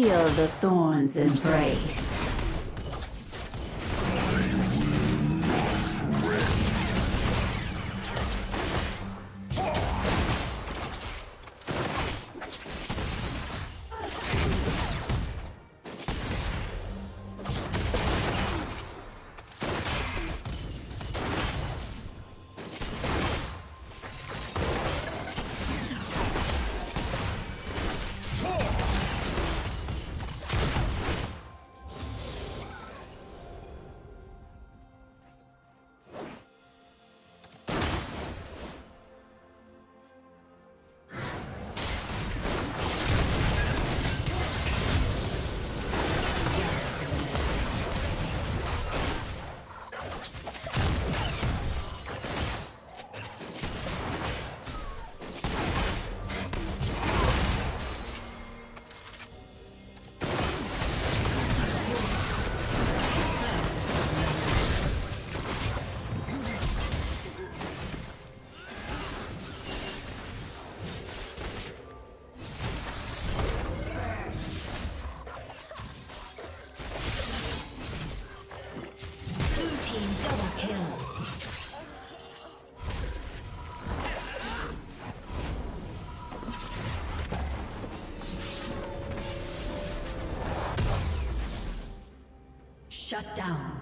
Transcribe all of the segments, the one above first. Feel the thorns embrace. Shut down.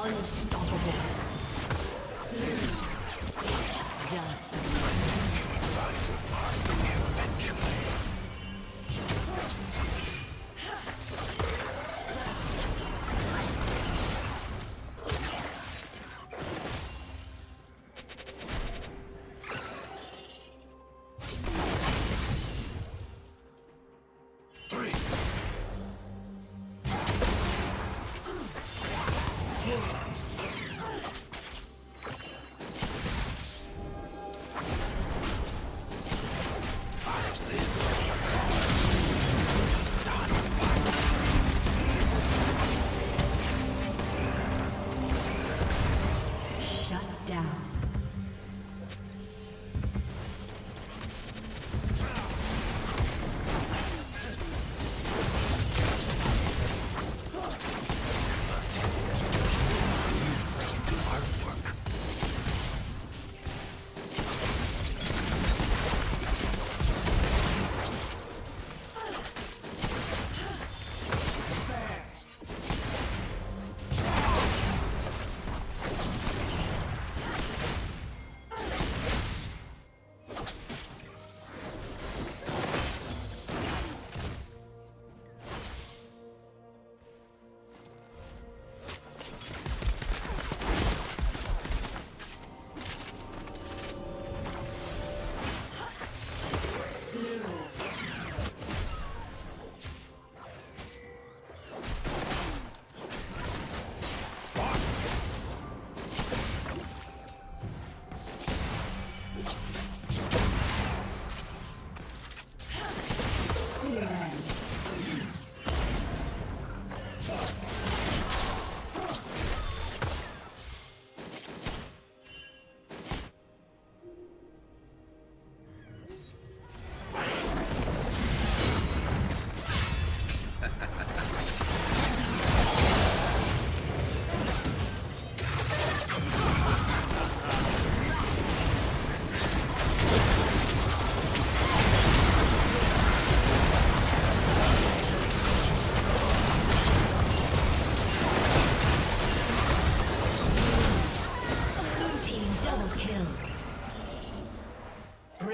Unstoppable.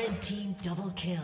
Just double kill.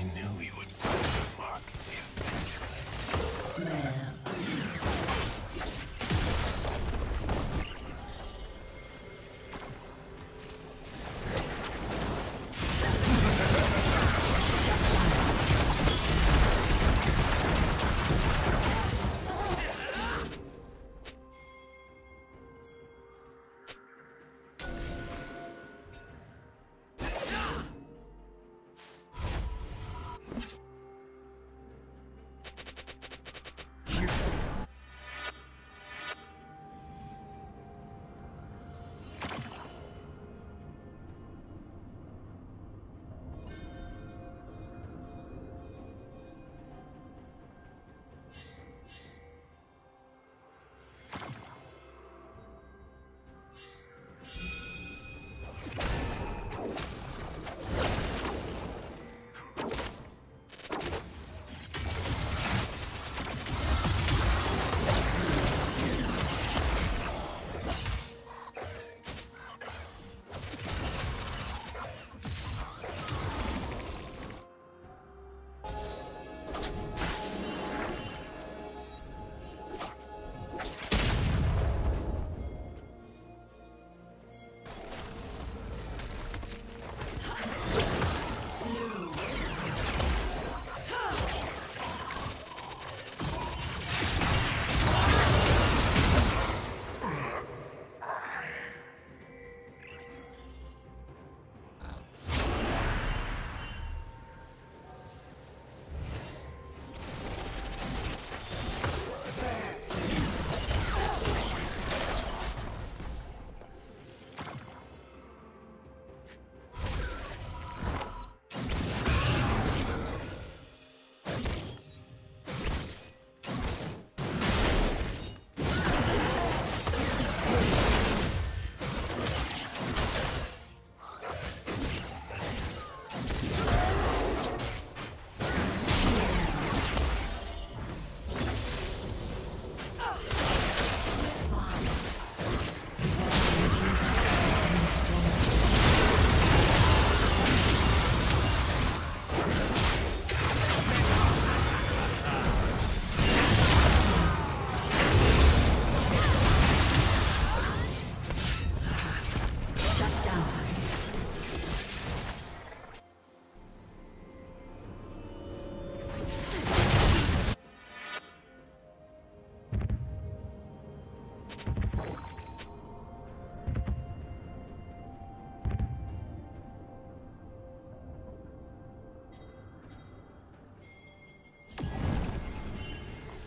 I knew you would find your mark eventually.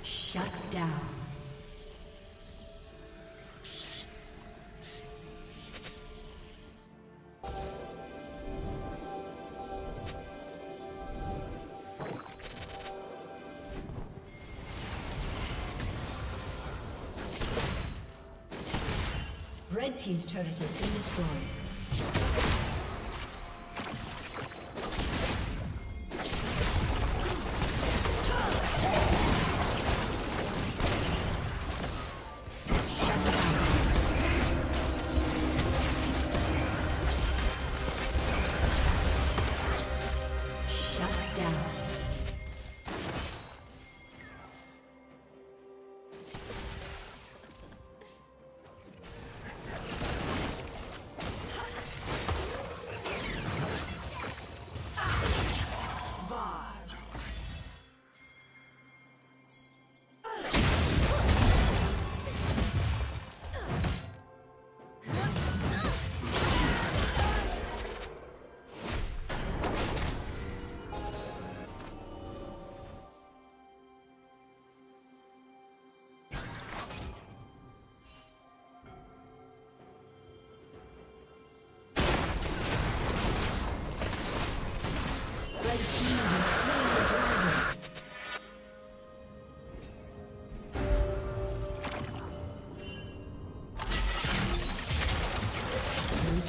Shut down. Red team's turret has been destroyed.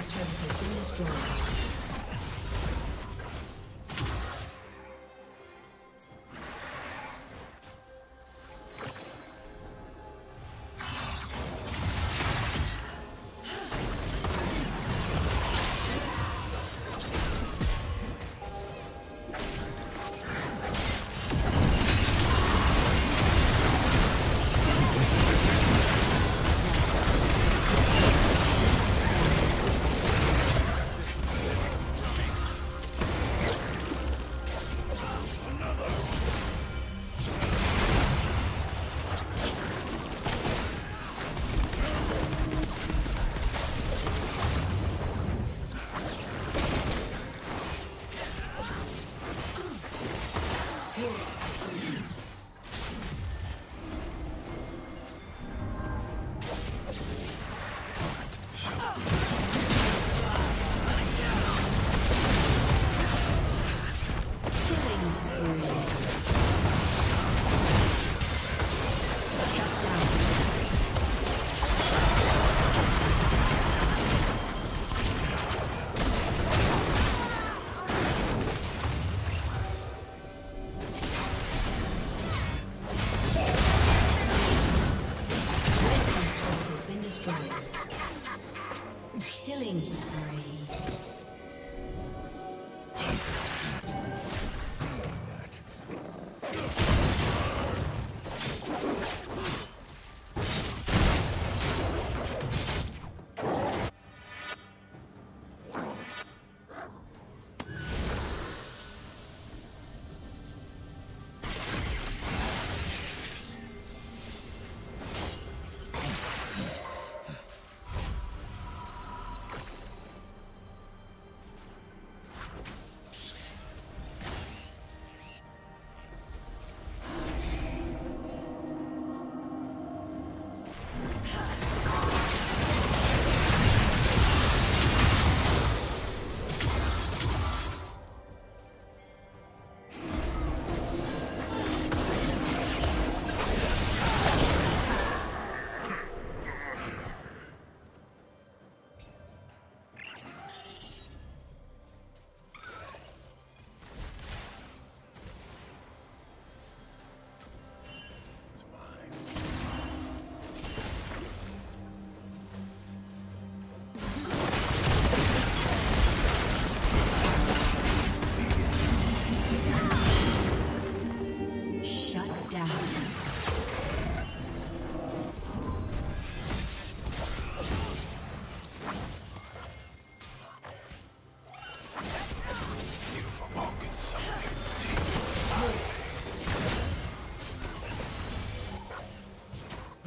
team's turret has been destroyed.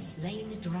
has slain the dragon.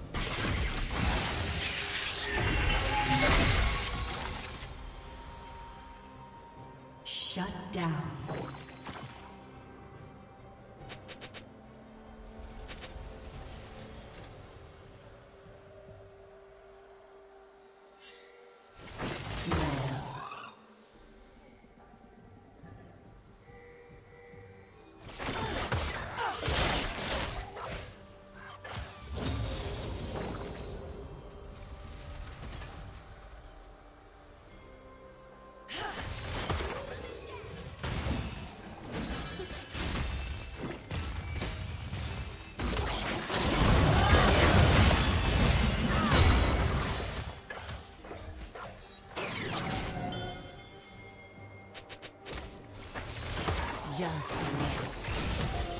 Shut down. Just